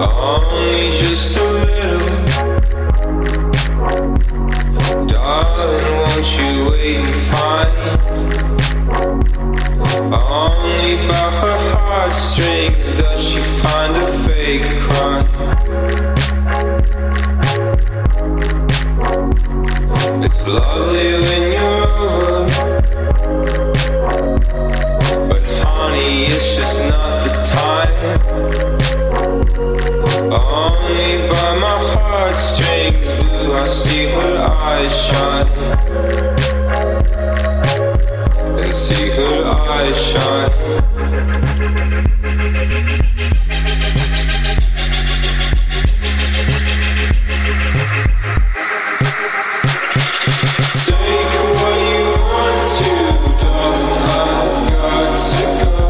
Only just a little, darling, won't you wait and find? Only by her heartstrings does she find a fake crime. It's lovely when you're over, but honey, it's just not the time. Only by my heartstrings do I see her eyes shine, and see her eyes shine. Take what you want to, darling, I've got to go.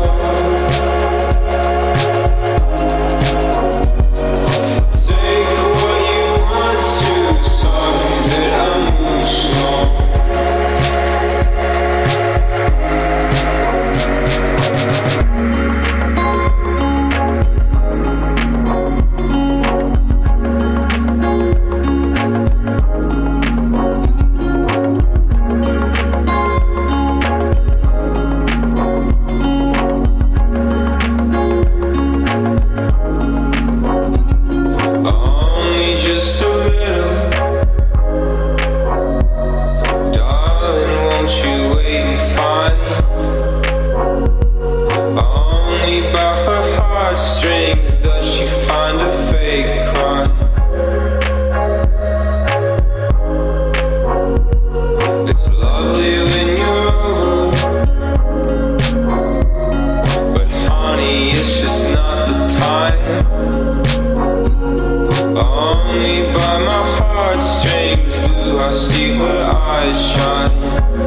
Only by my heartstrings do I see her eyes shine.